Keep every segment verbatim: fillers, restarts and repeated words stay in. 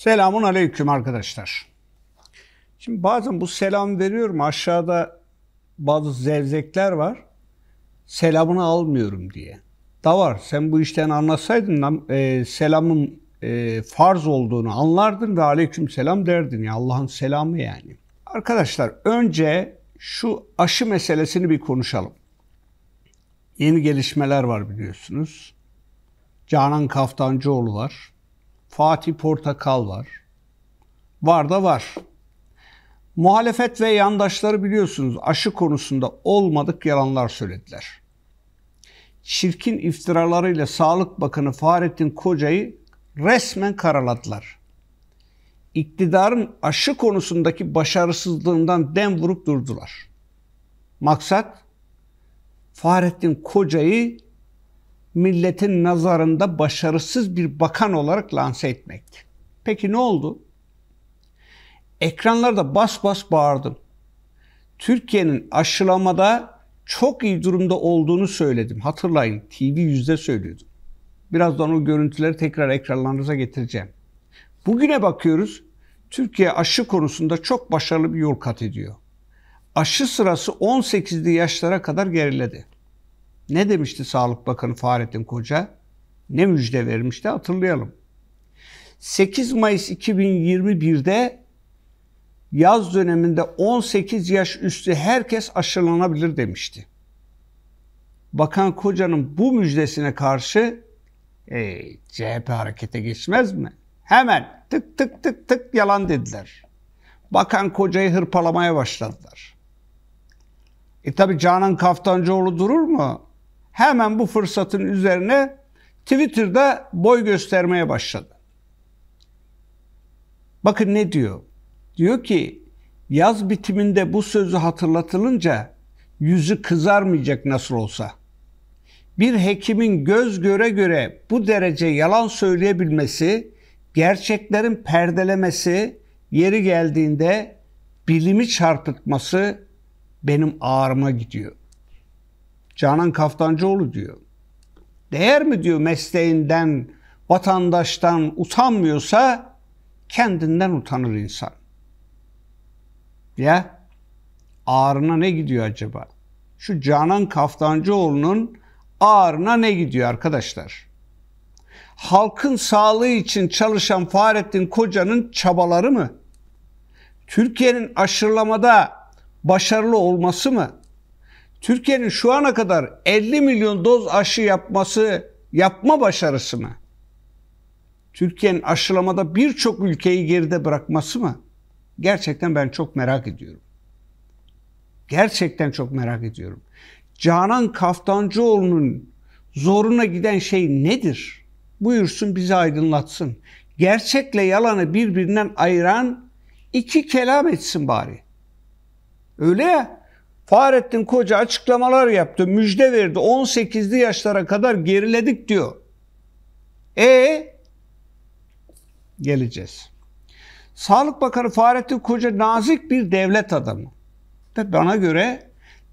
Selamun aleyküm arkadaşlar. Şimdi bazen bu selam veriyorum, aşağıda bazı zevzekler var. Selamını almıyorum diye. Da var, sen bu işten anlasaydın e, selamın e, farz olduğunu anlardın ve aleyküm selam derdin. Ya Allah'ın selamı yani. Arkadaşlar önce şu aşı meselesini bir konuşalım. Yeni gelişmeler var biliyorsunuz. Canan Kaftancıoğlu var. Fatih Portakal var. Var da var. Muhalefet ve yandaşları biliyorsunuz aşı konusunda olmadık yalanlar söylediler. Çirkin iftiralarıyla Sağlık Bakanı Fahrettin Koca'yı resmen karaladılar. İktidarın aşı konusundaki başarısızlığından dem vurup durdular. Maksat Fahrettin Koca'yı milletin nazarında başarısız bir bakan olarak lanse etmekti. Peki ne oldu? Ekranlarda bas bas bağırdım. Türkiye'nin aşılamada çok iyi durumda olduğunu söyledim. Hatırlayın, T V yüz'de söylüyordum. Birazdan o görüntüleri tekrar ekranlarınıza getireceğim. Bugüne bakıyoruz, Türkiye aşı konusunda çok başarılı bir yol kat ediyor. Aşı sırası on sekizli yaşlara kadar geriledi. Ne demişti Sağlık Bakanı Fahrettin Koca? Ne müjde vermişti hatırlayalım. sekiz Mayıs iki bin yirmi bir'de yaz döneminde on sekiz yaş üstü herkes aşılanabilir demişti. Bakan Koca'nın bu müjdesine karşı e, C H P harekete geçmez mi? Hemen tık tık tık tık yalan dediler. Bakan Koca'yı hırpalamaya başladılar. E tabi Canan Kaftancıoğlu durur mu? Hemen bu fırsatın üzerine Twitter'da boy göstermeye başladı. Bakın ne diyor? Diyor ki yaz bitiminde bu sözü hatırlatılınca yüzü kızarmayacak nasıl olsa. Bir hekimin göz göre göre bu derece yalan söyleyebilmesi, gerçeklerin perdelemesi, yeri geldiğinde bilimi çarpıtması benim ağrıma gidiyor. Canan Kaftancıoğlu diyor. Değer mi diyor mesleğinden, vatandaştan utanmıyorsa kendinden utanır insan. Ya ağrına ne gidiyor acaba? Şu Canan Kaftancıoğlu'nun ağrına ne gidiyor arkadaşlar? Halkın sağlığı için çalışan Fahrettin Koca'nın çabaları mı? Türkiye'nin aşılamada başarılı olması mı? Türkiye'nin şu ana kadar elli milyon doz aşı yapması, yapma başarısı mı? Türkiye'nin aşılamada birçok ülkeyi geride bırakması mı? Gerçekten ben çok merak ediyorum. Gerçekten çok merak ediyorum. Canan Kaftancıoğlu'nun zoruna giden şey nedir? Buyursun bizi aydınlatsın. Gerçekle yalanı birbirinden ayıran iki kelam etsin bari. Öyle ya. Fahrettin Koca açıklamalar yaptı, müjde verdi. on sekizli yaşlara kadar geriledik diyor. E geleceğiz. Sağlık Bakanı Fahrettin Koca nazik bir devlet adamı. Ve bana göre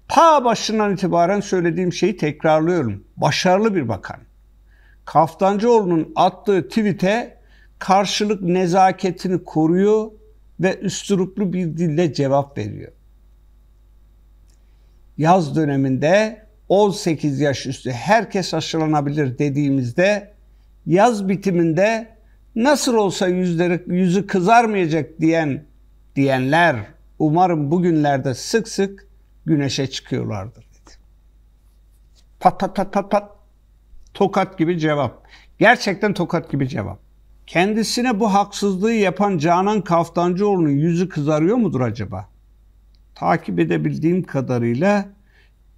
ta başından itibaren söylediğim şeyi tekrarlıyorum. Başarılı bir bakan. Kaftancıoğlu'nun attığı tweet'e karşılık nezaketini koruyor ve üsluplu bir dille cevap veriyor. Yaz döneminde on sekiz yaş üstü herkes aşılanabilir dediğimizde yaz bitiminde nasıl olsa yüzleri, yüzü kızarmayacak diyen diyenler umarım bugünlerde sık sık güneşe çıkıyorlardır dedi. Pat pat pat pat pat. Tokat gibi cevap. Gerçekten tokat gibi cevap. Kendisine bu haksızlığı yapan Canan Kaftancıoğlu'nun yüzü kızarıyor mudur acaba? Takip edebildiğim kadarıyla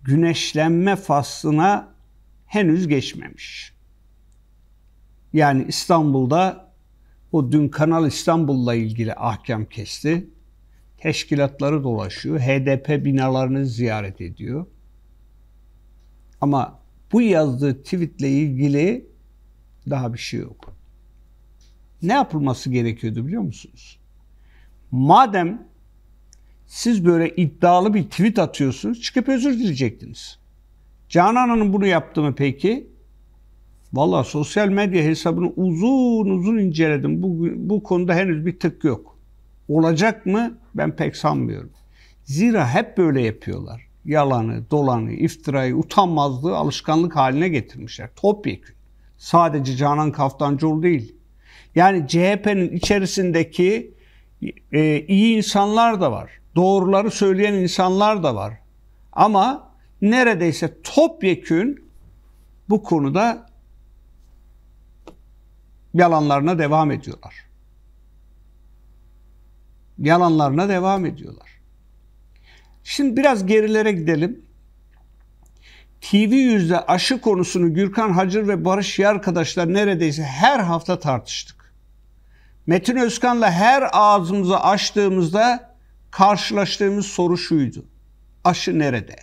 güneşlenme faslına henüz geçmemiş. Yani İstanbul'da o dün Kanal İstanbul'la ilgili ahkam kesti. Teşkilatları dolaşıyor. H D P binalarını ziyaret ediyor. Ama bu yazdığı tweetle ilgili daha bir şey yok. Ne yapılması gerekiyordu biliyor musunuz? Madem siz böyle iddialı bir tweet atıyorsunuz, çıkıp özür dileyecektiniz. Canan Hanım bunu yaptı mı peki? Vallahi sosyal medya hesabını uzun uzun inceledim. Bu, bu konuda henüz bir tık yok. Olacak mı? Ben pek sanmıyorum. Zira hep böyle yapıyorlar. Yalanı, dolanı, iftirayı, utanmazlığı alışkanlık haline getirmişler. Topyekün. Sadece Canan Kaftancıoğlu değil. Yani C H P'nin içerisindeki e, iyi insanlar da var. Doğruları söyleyen insanlar da var. Ama neredeyse topyekün bu konuda yalanlarına devam ediyorlar. Yalanlarına devam ediyorlar. Şimdi biraz gerilere gidelim. T V yüz'de aşı konusunu Gürkan Hacır ve Barış Yarkadaşlar neredeyse her hafta tartıştık. Metin Özkan'la her ağzımızı açtığımızda karşılaştığımız soru şuydu: aşı nerede?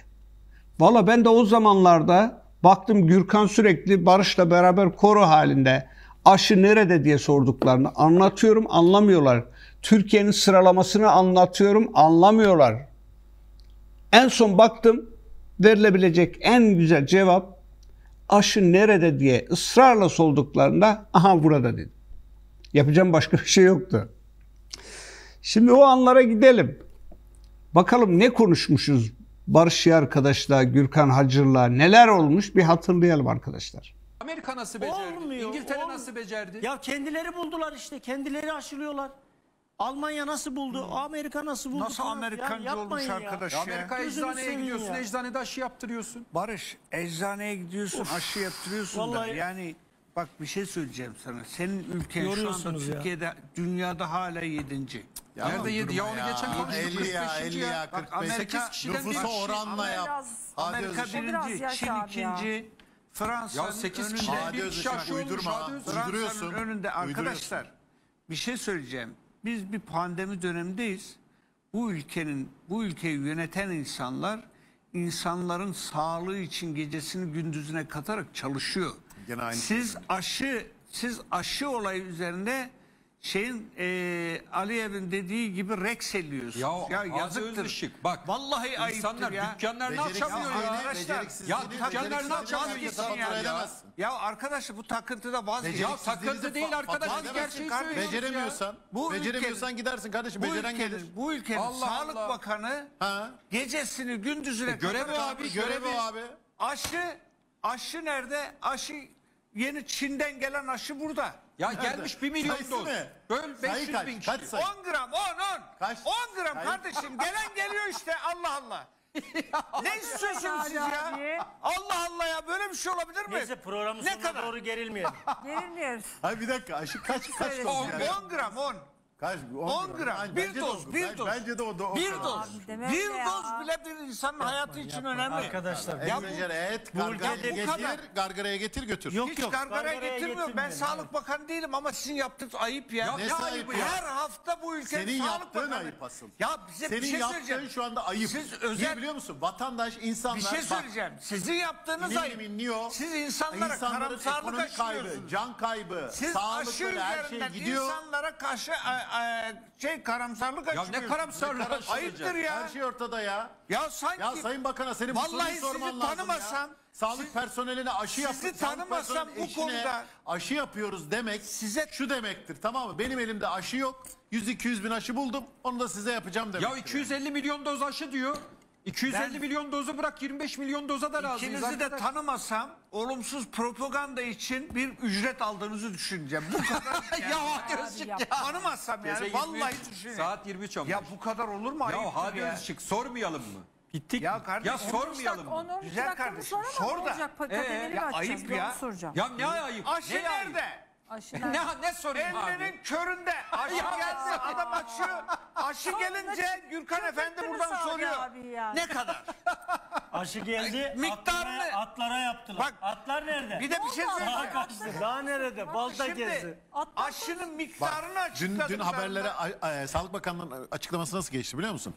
Valla ben de o zamanlarda baktım Gürkan sürekli Barış'la beraber koro halinde aşı nerede diye sorduklarını anlatıyorum, anlamıyorlar. Türkiye'nin sıralamasını anlatıyorum, anlamıyorlar. En son baktım, verilebilecek en güzel cevap aşı nerede diye ısrarla solduklarında aha burada dedim. Yapacağım başka bir şey yoktu. Şimdi o anlara gidelim. Bakalım ne konuşmuşuz Barış Yarkadaş'la, Gürkan Hacır'la, neler olmuş bir hatırlayalım arkadaşlar. Amerika nasıl becerdi? Olmuyor, İngiltere olmuyor. Nasıl becerdi? Ya kendileri buldular işte, kendileri aşılıyorlar. Almanya nasıl buldu? Amerika nasıl buldu? Nasıl Amerikancı olmuş arkadaş ya? ya. Amerika eczaneye gidiyorsun, ya. eczanede aşı yaptırıyorsun. Barış, eczaneye gidiyorsun, of, aşı yaptırıyorsun vallahi da. Yani bak bir şey söyleyeceğim sana. Senin ülken şu anda Türkiye'de, ya. dünyada hala yedinci. Ya nerede yedi? Ya onu geçen konuştuk. elli ya, elli ya, bak, Amerika nüfusu oranla yap. Amerika birinci, Çin ikinci, Fransa'nın önünde. Hadi Özışık uydurma. Fransa'nın önünde arkadaşlar. Bir şey söyleyeceğim. Biz bir pandemi dönemindeyiz. Bu ülkenin, bu ülkeyi yöneten insanlar insanların sağlığı için gecesini gündüzüne katarak çalışıyor. Siz şey. aşı, siz aşı olayı üzerinde şeyin e, Aliyev'in dediği gibi reks ediyorsun. Ya, ya yazıktır. Özışık, bak. Vallahi insanlar, ayıptır ya. Dükkanlar ne yapamıyor ya? Arkadaşlar, ya dükkanlar ne yapamıyor ya? Ya arkadaşlar bu takıntıda vazgeç. Ya takıntı değil arkadaşlar. Gerçeği söylüyorsun. Beceremiyorsan, bu beceremiyorsan ülkenin, gidersin kardeşim. Bu beceren ülkenin, gelir. Bu ülkenin Allah Sağlık Allah. Bakanı ha? gecesini gündüzüne görevi abi, görevi abi. Aşı, aşı nerede? Aşı yeni Çin'den gelen aşı burada. Ya nerede? Gelmiş bir milyon sayısı doz. Mi? Böl beş yüz bin kişi. on gram, on, on. on gram kardeşim. Gelen geliyor işte, Allah Allah. Ne istiyorsunuz siz ya? Allah Allah ya, böyle bir şey olabilir mi? Neyse, programın ne kadar doğru gerilmiyor. Gerilmiyor. Hayır bir dakika, aşı kaç kaç doz? on gram, on. Kaç? on gram. Ay, bir doz, bir doz. Bence de o da bir doz. Bir doz bile bir insanın yapma, hayatı yapma, için yapma. önemli. Arkadaşlar, ya bu, et, gargaraya bu getir, gargaraya getir götür. Yok, Hiç yok, gargaraya, gargaraya getirmiyorum. Ben yani. Sağlık Bakanı değilim ama sizin yaptığınız ayıp ya. Ya ne ayıp ya? Her hafta bu ülkenin Senin Sağlık Bakanı. Ayıp asıl. Ya bize Senin bir şey söyleyeceğim. Senin yaptığın şu anda ayıp. Siz özel biliyor musun? Vatandaş, insanlar. Bir şey söyleyeceğim. Bak, sizin yaptığınız ayıp. Siz insanlara karamsarlık aşıyorsunuz. Can kaybı, sağlıkları, her şey gidiyor. İnsanlara karşı şey karamsarlık açıyor. Ya ne karamsarlık? Ayıptır ya. Her şey ortada ya. Ya sanki. Ya Sayın Bakan'a senin bu soruyu sorman lazım ya. Sağlık siz, personeline aşı yaptık. Sizi tanımasam bu konuda. Aşı yapıyoruz demek size şu demektir, tamam mı? Benim elimde aşı yok. yüz iki yüz bin aşı buldum. Onu da size yapacağım demek. Ya iki yüz elli milyon doz aşı diyor. iki yüz elli milyon dozu bırak yirmi beş milyon doza da razıyız. İkinizi zaten de tanımasam olumsuz propaganda için bir ücret aldığınızı düşüneceğim. Bu kadar yani. Ya Hadi Özışık ya. Tanımasam yani Gece vallahi düşünün. Saat yirmi üç on beş. Ya bu kadar olur mu? Ya Hadi Özışık sormayalım mı? Bittik ya kardeşim. Ya sormayalım. Onu, onu, Güzel kardeşim sor da. Ee, ya ayıp ya. Ya ne ayıp? Aşı ne nerede? Ayıp? Aşılar. Ne, ne sorayım abi? Elinin köründe aşı geldi, adam aşı, aşı gelince Gürkan Efendi buradan soruyor. Yani. Ne kadar? Aşı geldi, miktarını atlara, atlara yaptılar. Bak, atlar nerede? Bir de bir şey söyleyeceğim. Daha, daha nerede? Balta gezdi. Aşının miktarını açıkladı. Dün, dün haberlere e, Sağlık Bakanlığı'nın açıklaması nasıl geçti biliyor musun?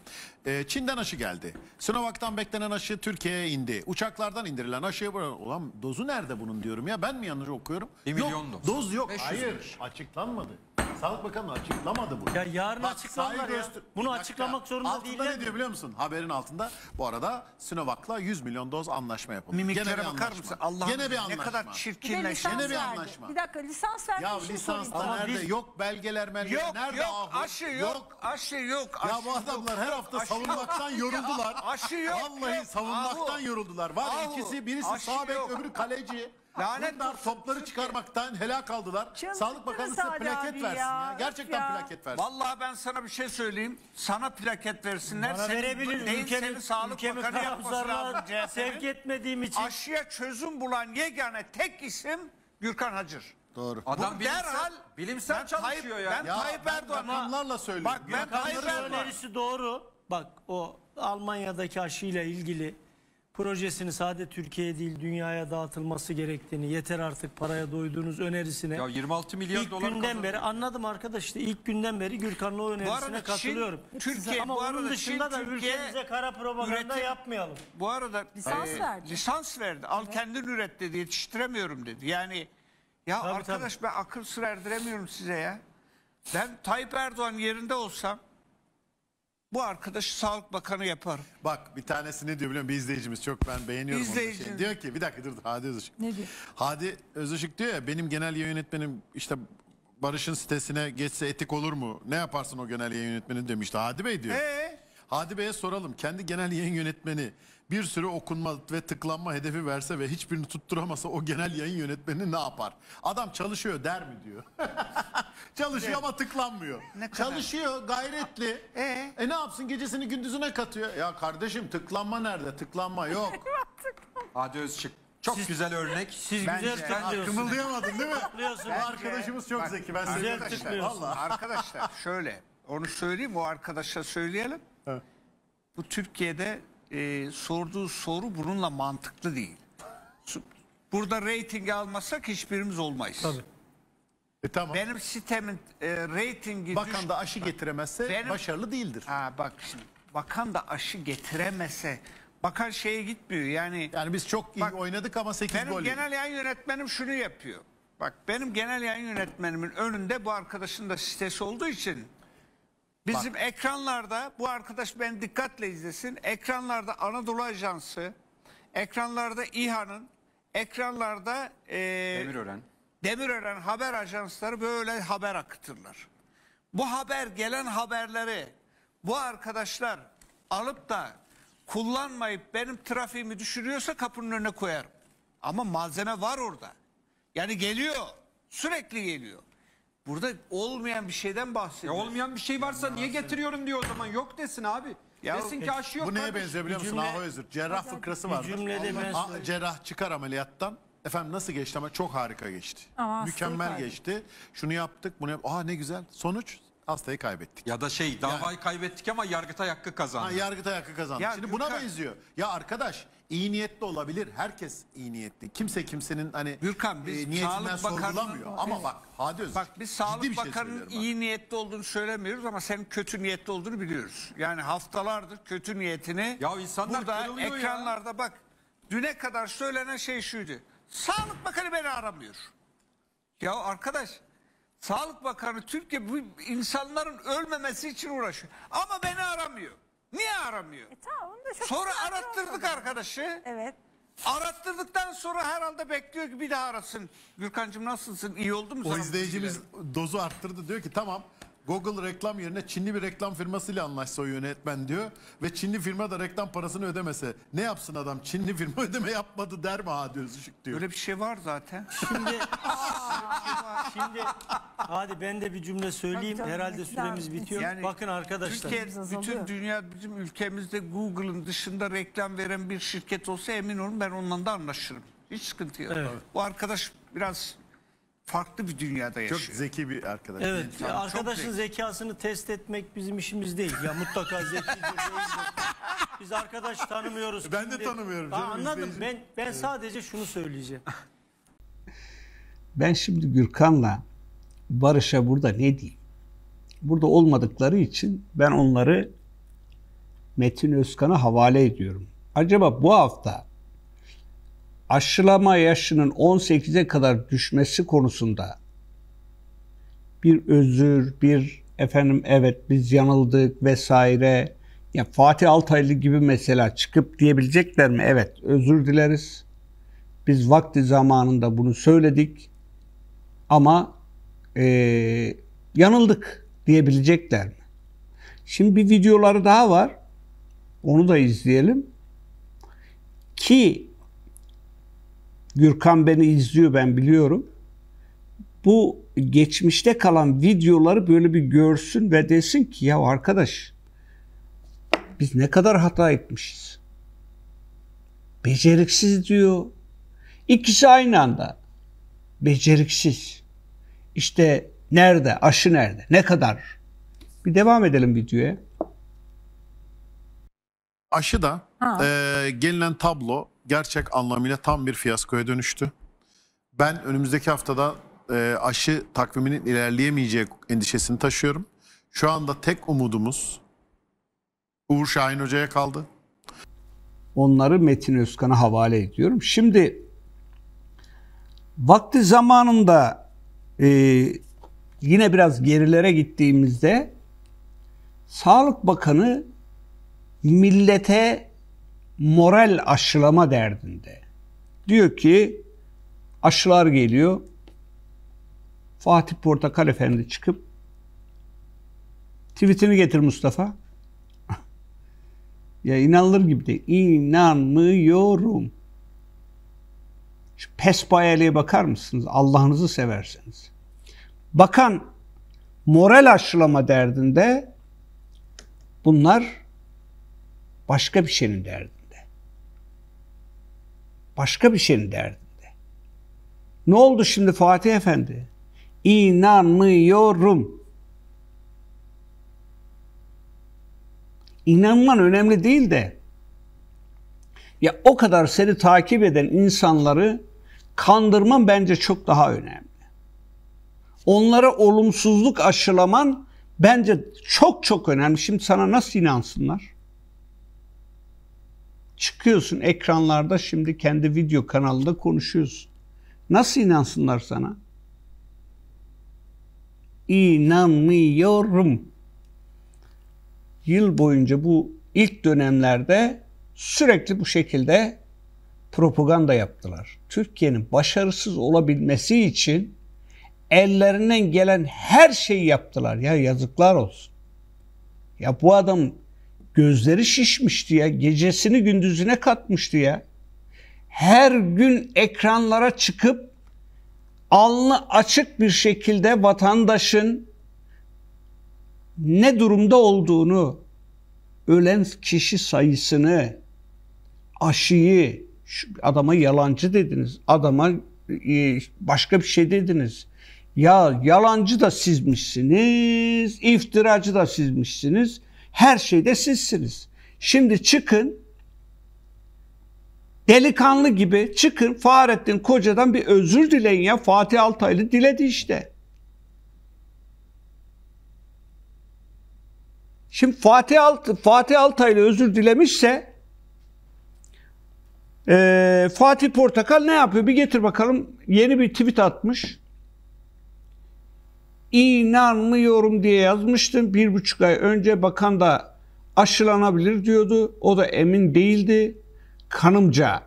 E, Çin'den aşı geldi. Sinovac'tan beklenen aşı Türkiye'ye indi. Uçaklardan indirilen aşıya ulan dozu nerede bunun diyorum ya. Ben mi yanlış okuyorum? bir milyon doz. Doz yok. Hayır, açıklanmadı. Sağlık Bakanı açıklamadı bunu. Ya yarın bak, açıklarlar ya. Bunu açıklamak zorunda altında değiller. Altında ne diyor biliyor musun? Haberin altında. Bu arada Sinovac'la yüz milyon doz anlaşma yapıldı. Mimiklere bakar mısın? Allah'ım ne kadar çirkinleşti. Yine bir anlaşma. Bir dakika, lisans vermiş. Ya lisanslar nerede? Yok belgeler belgeler. Yok, nerede yok, abi? Aşı yok, yok. Aşı yok. Aşı ya bu adamlar yok. Her hafta aşı savunmaktan yoruldular. Aşı yok. Vallahi yok. Savunmaktan ahu. Yoruldular. Var ahu. İkisi birisi sağ bek öbürü kaleci. Lanetler topları çıkarmaktan helak aldılar. Çıldıktır. Sağlık Bakanı size plaket versin ya. ya. Gerçekten ya. Plaket versin. Vallahi ben sana bir şey söyleyeyim. Sana plaket versinler. Bana verebilir. Ülkemi Sağlık Bakanı yapmasına sevk etmediğim için. Aşıya çözüm bulan yegane tek isim Gürkan Hacır. Doğru. Adam bu bilimsel, derhal bilimsel çalışıyor ya. Ben Tayyip Erdoğan'larla söylüyorum. Bak ben Tayyip Erdoğan'ın doğru. Bak o Almanya'daki aşıyla ilgili projesini sadece Türkiye'ye değil dünyaya dağıtılması gerektiğini, yeter artık paraya doyduğunuz önerisine. Ya yirmi altı milyar dolar İlk günden kazandı. Beri anladım arkadaş, işte ilk günden beri Gürkan'la o önerisine Çin, katılıyorum. Türkiye, ama bu arada onun dışında Çin, da Türkiye ülkemize kara propaganda üretim, yapmayalım. Bu arada lisans e, verdi. Lisans verdi. Al evet. Kendin üret dedi, yetiştiremiyorum dedi. Yani ya tabii, arkadaş tabii. Ben akıl sır erdiremiyorum size ya. Ben Tayyip Erdoğan yerinde olsam bu arkadaşı Sağlık Bakanı yapar. Bak bir tanesi ne diyor biliyor musun? Bir izleyicimiz çok ben beğeniyorum. Şey. Diyor ki bir dakika dur Hadi Özışık. Ne diyor? Hadi Özışık diyor ya benim genel yayın yönetmenim işte Barış'ın sitesine geçse etik olur mu? Ne yaparsın o genel yayın yönetmenin demişti. Hadi Bey diyor. Ee? Hadi Bey'e soralım. Kendi genel yayın yönetmeni bir sürü okunma ve tıklanma hedefi verse ve hiçbirini tutturamasa o genel yayın yönetmeni ne yapar? Adam çalışıyor der mi diyor. Çalışıyor evet. Ama tıklanmıyor. Çalışıyor gayretli. Ee? E ne yapsın, gecesini gündüzüne katıyor. Ya kardeşim tıklanma nerede? Tıklanma yok. Hadi Özışık. Çok siz, güzel örnek. Siz bence, güzel tıklıyorsunuz. Kımıldayamadın değil mi? Bence, arkadaşımız çok bak, zeki. Ben güzel tıklıyorsunuz. Arkadaşlar şöyle onu söyleyeyim, o arkadaşa söyleyelim. Evet. Bu Türkiye'de e, sorduğu soru bununla mantıklı değil. Burada reyting almasak hiçbirimiz olmayız. Tabii. E, tamam. Benim sitemin e, reytingi bakan düştü. Da aşı getiremezse benim, başarılı değildir. Ha bak şimdi, bakan da aşı getiremezse bakan şeye gitmiyor yani. Yani biz çok iyi bak, oynadık ama sekiz gol. Benim genel yayın yönetmenim şunu yapıyor. Bak benim genel yayın yönetmenimin önünde bu arkadaşın da sitesi olduğu için bizim bak. Ekranlarda bu arkadaş ben dikkatle izlesin. Ekranlarda Anadolu Ajansı, ekranlarda İHA'nın, ekranlarda e, Demirören. Demirören haber ajansları böyle haber akıtırlar. Bu haber gelen haberleri bu arkadaşlar alıp da kullanmayıp benim trafiğimi düşürüyorsa kapının önüne koyarım. Ama malzeme var orada. Yani geliyor. Sürekli geliyor. Burada olmayan bir şeyden bahsediyor. Olmayan bir şey varsa ya, niye getiriyorum diyor o zaman. Yok desin abi. Ya, desin ki aşı yok. Bu neye benziyor biliyor musun? Cümle, özür. Cerrah fıkrası var. Cerrah çıkar ameliyattan. Efendim nasıl geçti ama çok harika geçti. Aa, mükemmel geçti. Abi. Şunu yaptık, bunu yaptık. Aa ne güzel. Sonuç hastayı kaybettik. Ya da şey davayı yani. Kaybettik ama yargıtay hakkı kazandı. Ha, yargıtay hakkı kazandı. Ya, şimdi buna benziyor. Ya arkadaş iyi niyetli olabilir. Herkes iyi niyetli. Kimse kimsenin hani Gürkan, biz e, niyetinden sorgulamıyor. Ama evet. Bak Hadi Özgür. Bak biz Sağlık Bakanı'nın şey iyi niyetli olduğunu söylemiyoruz ama senin kötü niyetli olduğunu biliyoruz. Yani haftalardır kötü niyetini ya insanlar burada ekranlarda ya. Bak düne kadar söylenen şey şuydu. Sağlık Bakanı beni aramıyor. Ya arkadaş Sağlık Bakanı Türkiye bu insanların ölmemesi için uğraşıyor. Ama beni aramıyor. Niye aramıyor? E, tamam, sonra arattırdık arkadaşı. Evet. Arattırdıktan sonra herhalde bekliyor ki bir daha arasın. Gürkancığım nasılsın? İyi oldu mu? O izleyicimiz dozu arttırdı. Diyor ki tamam. Google reklam yerine Çinli bir reklam firmasıyla anlaşsa o yönetmen diyor. Ve Çinli firma da reklam parasını ödemese. Ne yapsın adam? Çinli firma ödeme yapmadı der mi Hadi Özışık diyor. Öyle bir şey var zaten. Şimdi, şimdi hadi ben de bir cümle söyleyeyim. Canım, herhalde süremiz bitiyor. Yani, bakın arkadaşlar. Türkiye, bütün dünya bizim ülkemizde Google'ın dışında reklam veren bir şirket olsa emin olun ben ondan da anlaşırım. Hiç sıkıntı yok. Evet. Bu arkadaş biraz... Farklı bir dünyada yaşıyor. Çok zeki bir arkadaş. Evet. Yani arkadaşın zekasını test etmek bizim işimiz değil. Ya mutlaka zekidir. Biz arkadaş tanımıyoruz. Ben de tanımıyorum. Aa, anladım. Ben, ben evet. Sadece şunu söyleyeceğim. Ben şimdi Gürkan'la Barış'a burada ne diyeyim? Burada olmadıkları için ben onları Metin Özkan'a havale ediyorum. Acaba bu hafta aşılama yaşının on sekize kadar düşmesi konusunda bir özür, bir efendim evet biz yanıldık vesaire. Ya Fatih Altaylı gibi mesela çıkıp diyebilecekler mi? Evet, özür dileriz. Biz vakti zamanında bunu söyledik ama e, yanıldık diyebilecekler mi? Şimdi bir videoları daha var. Onu da izleyelim. Ki Gürkan beni izliyor, ben biliyorum. Bu geçmişte kalan videoları böyle bir görsün ve desin ki ya arkadaş biz ne kadar hata etmişiz. Beceriksiz diyor. İkisi aynı anda. Beceriksiz. İşte nerede? Aşı nerede? Ne kadar? Bir devam edelim videoya. Aşı da e, gelinen tablo gerçek anlamıyla tam bir fiyaskoya dönüştü. Ben önümüzdeki haftada e, aşı takviminin ilerleyemeyeceği endişesini taşıyorum. Şu anda tek umudumuz Uğur Şahin Hoca'ya kaldı. Onları Metin Özkan'a havale ediyorum. Şimdi vakti zamanında e, yine biraz gerilere gittiğimizde Sağlık Bakanı millete moral aşılama derdinde. Diyor ki aşılar geliyor. Fatih Portakal Efendi çıkıp tweetini getir Mustafa. Ya inanılır gibi de inanmıyorum. Şu pespayeliğe bakar mısınız? Allah'ınızı severseniz. Bakan moral aşılama derdinde, bunlar başka bir şeyin derdinde. Başka bir şeyin derdinde. Ne oldu şimdi Fatih Efendi? İnanmıyorum. İnanman önemli değil de ya o kadar seni takip eden insanları kandırman bence çok daha önemli. Onlara olumsuzluk aşılaman bence çok çok önemli. Şimdi sana nasıl inansınlar? Çıkıyorsun ekranlarda, şimdi kendi video kanalında konuşuyorsun. Nasıl inansınlar sana? İnanmıyorum. Yıl boyunca bu ilk dönemlerde sürekli bu şekilde propaganda yaptılar. Türkiye'nin başarısız olabilmesi için ellerinden gelen her şeyi yaptılar. Ya yazıklar olsun. Ya bu adam gözleri şişmişti ya. Gecesini gündüzüne katmıştı ya. Her gün ekranlara çıkıp alnı açık bir şekilde vatandaşın ne durumda olduğunu, ölen kişi sayısını, aşıyı, şu adama yalancı dediniz, adama başka bir şey dediniz. Ya yalancı da sizmişsiniz, iftiracı da sizmişsiniz, her şeyde sizsiniz. Şimdi çıkın, delikanlı gibi çıkın, Fahrettin Koca'dan bir özür dileyin ya. Fatih Altaylı diledi işte. Şimdi Fatih, Alt Fatih Altaylı özür dilemişse e, Fatih Portakal ne yapıyor? Bir getir bakalım, yeni bir tweet atmış. İnanmıyorum diye yazmıştım. Bir buçuk ay önce bakan da aşılanabilir diyordu. O da emin değildi. Kanımca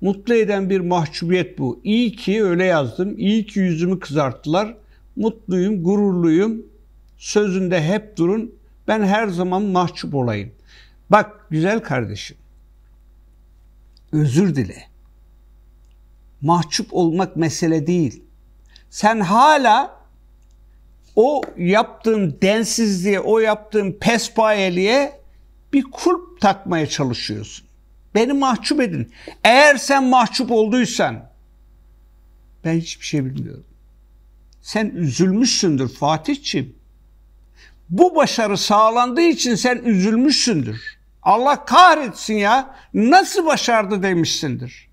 mutlu eden bir mahcubiyet bu. İyi ki öyle yazdım. İyi ki yüzümü kızarttılar. Mutluyum, gururluyum. Sözünde hep durun. Ben her zaman mahcup olayım. Bak güzel kardeşim, özür dile. Mahcup olmak mesele değil. Sen hala o yaptığın densizliğe, o yaptığın pespayeliğe bir kulp takmaya çalışıyorsun. Beni mahcup edin. Eğer sen mahcup olduysan, ben hiçbir şey bilmiyorum. Sen üzülmüşsündür Fatih'ciğim. Bu başarı sağlandığı için sen üzülmüşsündür. Allah kahretsin ya, nasıl başardı demişsindir.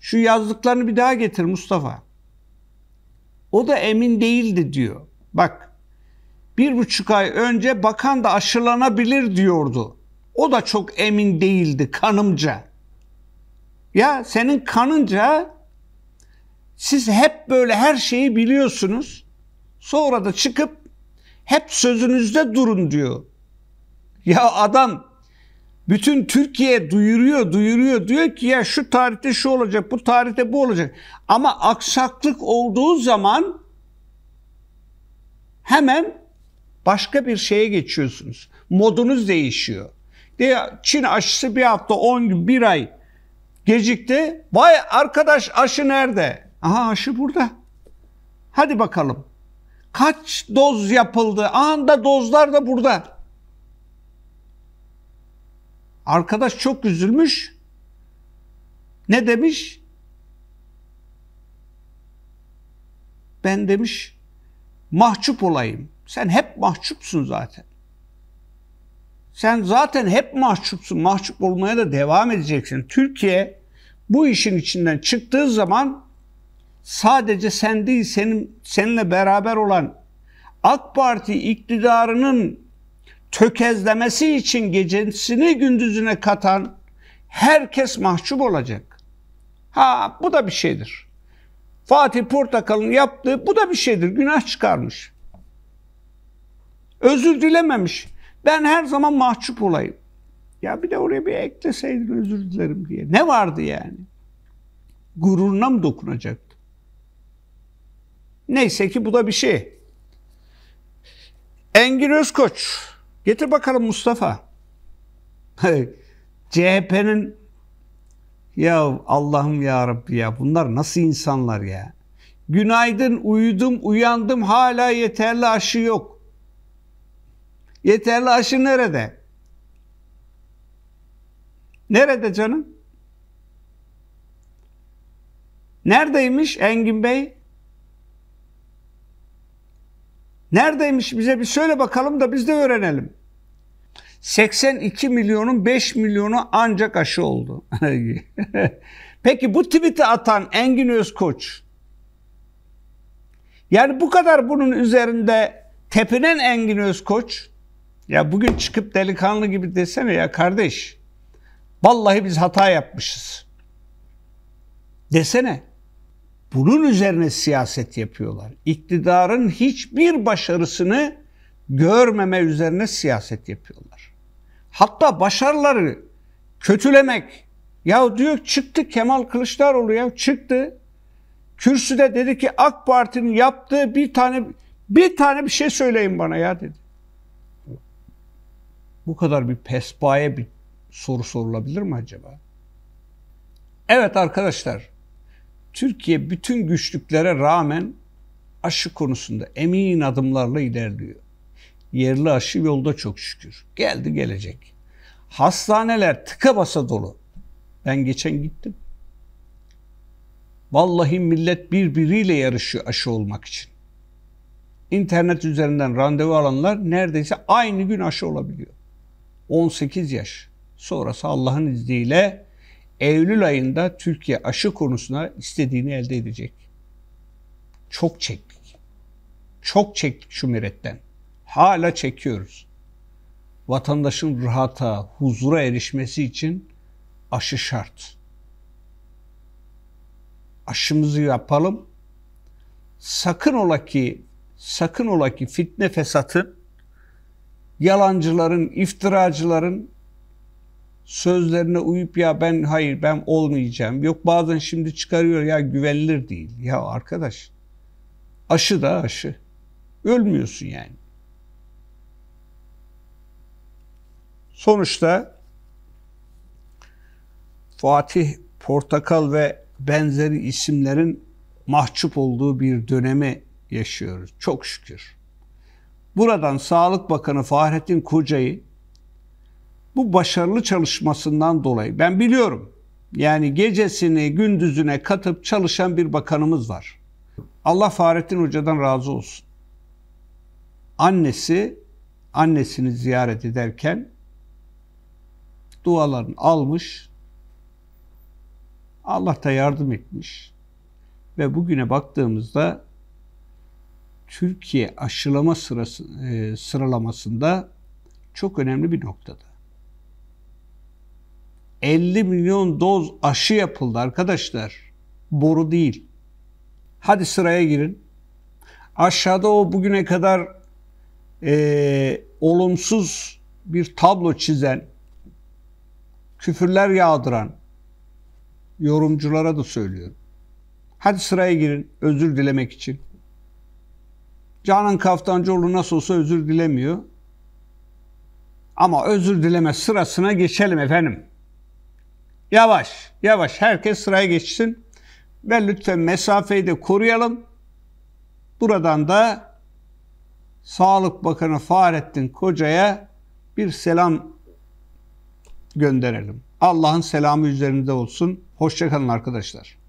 Şu yazdıklarını bir daha getir Mustafa. O da emin değildi diyor. Bak, bir buçuk ay önce bakan da aşılanabilir diyordu. O da çok emin değildi, kanımca. Ya senin kanınca, siz hep böyle her şeyi biliyorsunuz. Sonra da çıkıp hep sözünüzde durun diyor. Ya adam bütün Türkiye'ye duyuruyor, duyuruyor. Diyor ki ya şu tarihte şu olacak, bu tarihte bu olacak. Ama aksaklık olduğu zaman hemen başka bir şeye geçiyorsunuz. Modunuz değişiyor. Ya Çin aşısı bir hafta, on gün, bir ay gecikti. Vay arkadaş, aşı nerede? Aha aşı burada. Hadi bakalım. Kaç doz yapıldı? Anda dozlar da burada. Arkadaş çok üzülmüş. Ne demiş? Ben demiş mahcup olayım. Sen hep mahcupsun zaten. Sen zaten hep mahcupsun. Mahcup olmaya da devam edeceksin. Türkiye bu işin içinden çıktığı zaman sadece sen değil, senin, seninle beraber olan AK Parti iktidarının tökezlemesi için gecesini gündüzüne katan herkes mahcup olacak. Ha, bu da bir şeydir. Fatih Portakal'ın yaptığı bu da bir şeydir. Günah çıkarmış. Özür dilememiş. Ben her zaman mahcup olayım. Ya bir de oraya bir ekleseydin özür dilerim diye. Ne vardı yani? Gururuna mı dokunacaktı? Neyse ki bu da bir şey. Engin Özkoç. Getir bakalım Mustafa. C H P'nin ya Allah'ım ya Rabbi ya, bunlar nasıl insanlar ya? Günaydın, uyudum, uyandım, hala yeterli aşı yok. Yeterli aşı nerede? Nerede canım? Neredeymiş Engin Bey? Neredeymiş, bize bir söyle bakalım da biz de öğrenelim. seksen iki milyonun beş milyonu ancak aşı oldu. Peki bu tweet'i atan Engin Özkoç. Yani bu kadar bunun üzerinde tepinen Engin Özkoç. Ya bugün çıkıp delikanlı gibi desene ya kardeş. Vallahi biz hata yapmışız. Desene. Bunun üzerine siyaset yapıyorlar. İktidarın hiçbir başarısını görmeme üzerine siyaset yapıyorlar. Hatta başarıları kötülemek. Ya diyor çıktı Kemal Kılıçdaroğlu ya çıktı. Kürsüde dedi ki AK Parti'nin yaptığı bir tane bir tane bir şey söyleyin bana ya dedi. Bu kadar bir pespaye bir soru sorulabilir mi acaba? Evet arkadaşlar, Türkiye bütün güçlüklere rağmen aşı konusunda emin adımlarla ilerliyor. Yerli aşı yolda çok şükür. Geldi gelecek. Hastaneler tıka basa dolu. Ben geçen gittim. Vallahi millet birbiriyle yarışıyor aşı olmak için. İnternet üzerinden randevu alanlar neredeyse aynı gün aşı olabiliyor. on sekiz yaş. Sonrası Allah'ın izniyle Eylül ayında Türkiye aşı konusuna istediğini elde edecek. Çok çektik. Çok çektik şu müretten. Hala çekiyoruz. Vatandaşın rahata, huzura erişmesi için aşı şart. Aşımızı yapalım. Sakın ola ki, sakın ola ki fitne fesatın, yalancıların, iftiracıların sözlerine uyup ya ben hayır ben olmayacağım. Yok bazen şimdi çıkarıyor ya güvenilir değil. Ya arkadaş aşı da aşı. Ölmüyorsun yani. Sonuçta Fatih Portakal ve benzeri isimlerin mahcup olduğu bir dönemi yaşıyoruz. Çok şükür. Buradan Sağlık Bakanı Fahrettin Koca'yı bu başarılı çalışmasından dolayı ben biliyorum. Yani gecesini gündüzüne katıp çalışan bir bakanımız var. Allah Fahrettin Hoca'dan razı olsun. Annesi, annesini ziyaret ederken dualarını almış, Allah da yardım etmiş ve bugüne baktığımızda Türkiye aşılama sırası, e, sıralamasında çok önemli bir noktada. elli milyon doz aşı yapıldı arkadaşlar. Boru değil. Hadi sıraya girin. Aşağıda o bugüne kadar e, olumsuz bir tablo çizen, küfürler yağdıran yorumculara da söylüyorum. Hadi sıraya girin özür dilemek için. Canan Kaftancıoğlu nasıl olsa özür dilemiyor. Ama özür dileme sırasına geçelim efendim. Yavaş, yavaş herkes sıraya geçsin ve lütfen mesafeyi de koruyalım. Buradan da Sağlık Bakanı Fahrettin Koca'ya bir selam gönderelim. Allah'ın selamı üzerinde olsun. Hoşça kalın arkadaşlar.